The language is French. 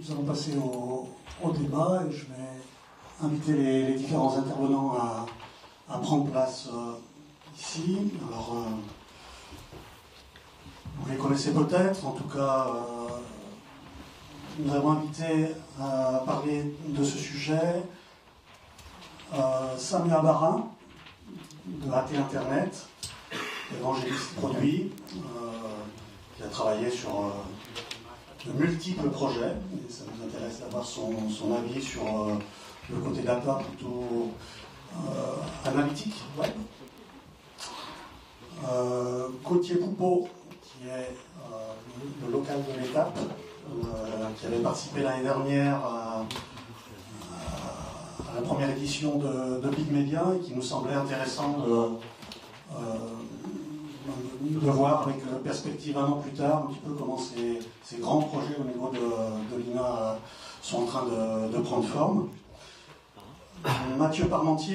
Nous allons passer au débat et je vais inviter les différents intervenants à prendre place ici. Alors, vous les connaissez peut-être, en tout cas, nous avons invité à parler de ce sujet Samia Abara, de AT Internet, évangéliste produit, qui a travaillé sur de multiples projets, et ça nous intéresse d'avoir son avis sur le côté data plutôt analytique web. Gautier Poupeau, qui est le local de l'étape, qui avait participé l'année dernière à la première édition de Big Media, et qui nous semblait intéressant de voir avec perspective un an plus tard un petit peu comment ces grands projets au niveau de l'INA sont en train de prendre forme. Mathieu Parmentier,